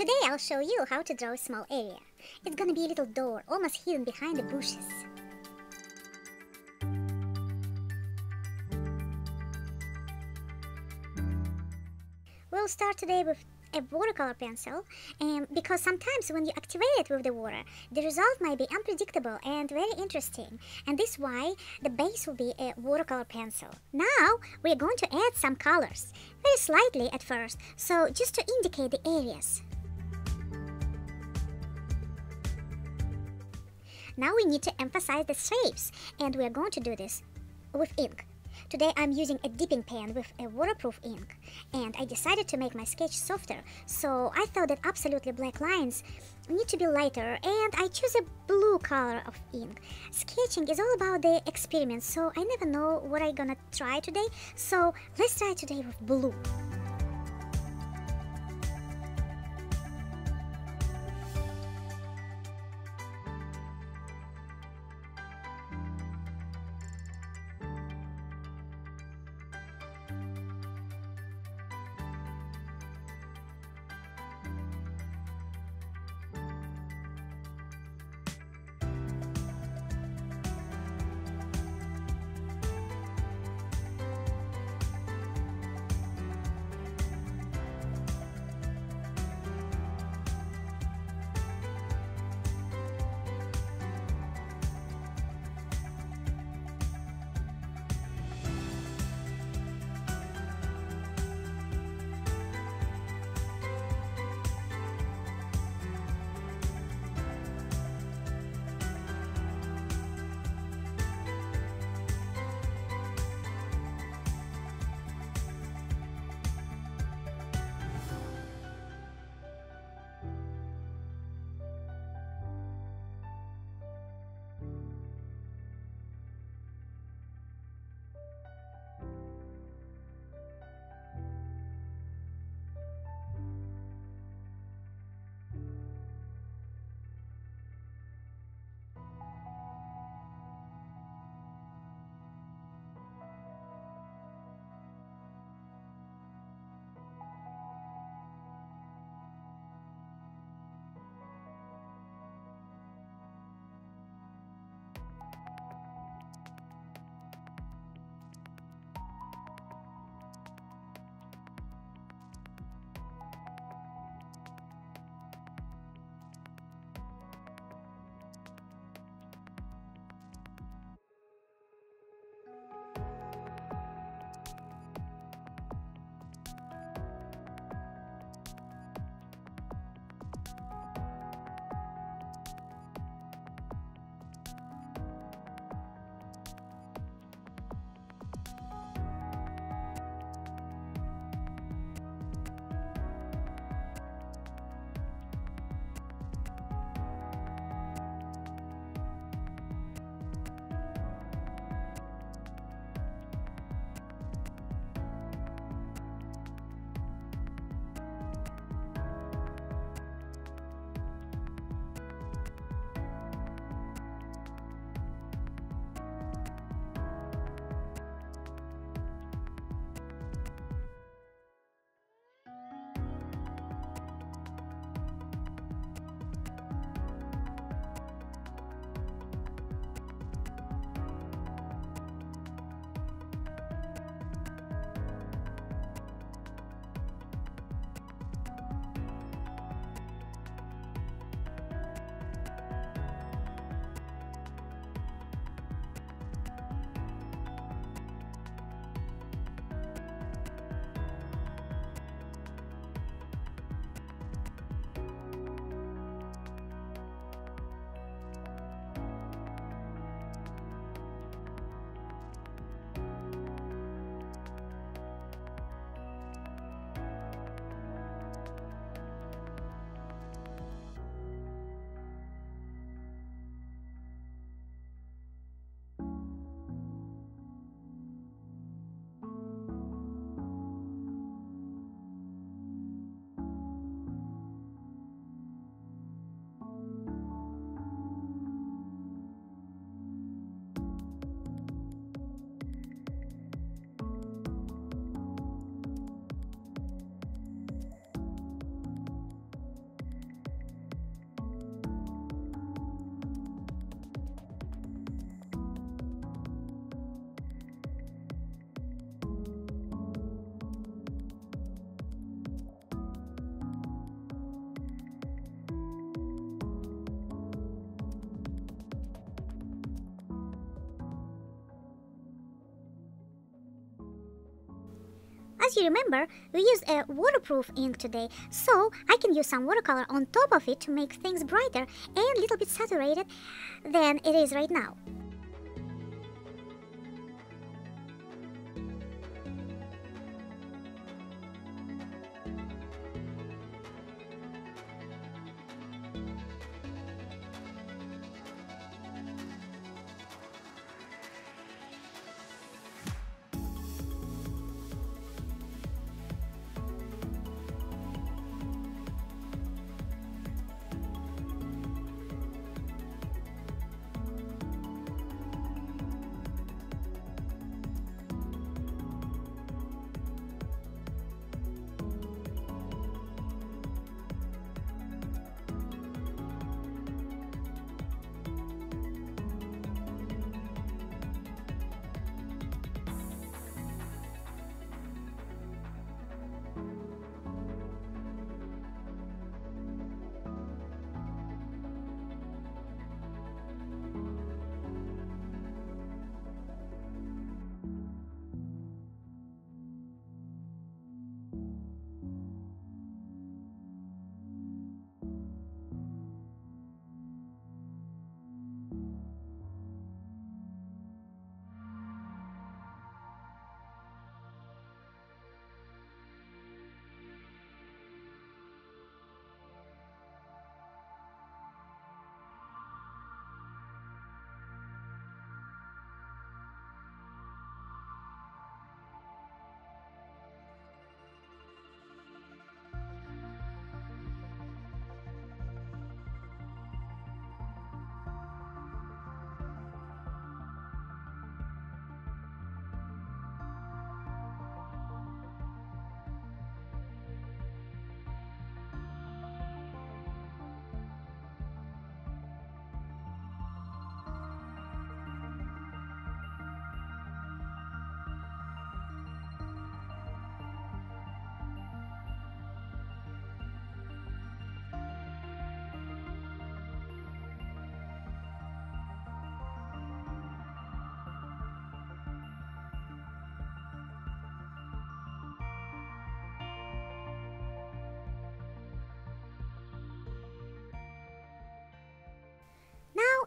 Today I'll show you how to draw a small area. It's gonna be a little door, almost hidden behind the bushes. We'll start today with a watercolor pencil, because sometimes when you activate it with the water, the result might be unpredictable and very interesting, and this is why the base will be a watercolor pencil. Now we are going to add some colors, very slightly at first, so just to indicate the areas. Now we need to emphasize the shapes, and we are going to do this with ink. Today I'm using a dipping pen with a waterproof ink, and I decided to make my sketch softer, so I thought that absolutely black lines need to be lighter, and I choose a blue color of ink. Sketching is all about the experiment, so I never know what I'm gonna try today, so let's try today with blue. as you remember, we used a waterproof ink today, so I can use some watercolor on top of it to make things brighter and a little bit saturated than it is right now.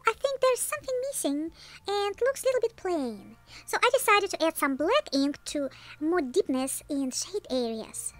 I think there's something missing and looks a little bit plain, so I decided to add some black ink to more deepness in shade areas.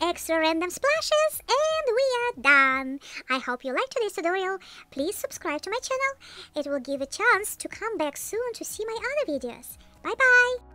extra random splashes, and we are done! I hope you liked today's tutorial. Please subscribe to my channel. It will give a chance to come back soon to see my other videos. Bye bye!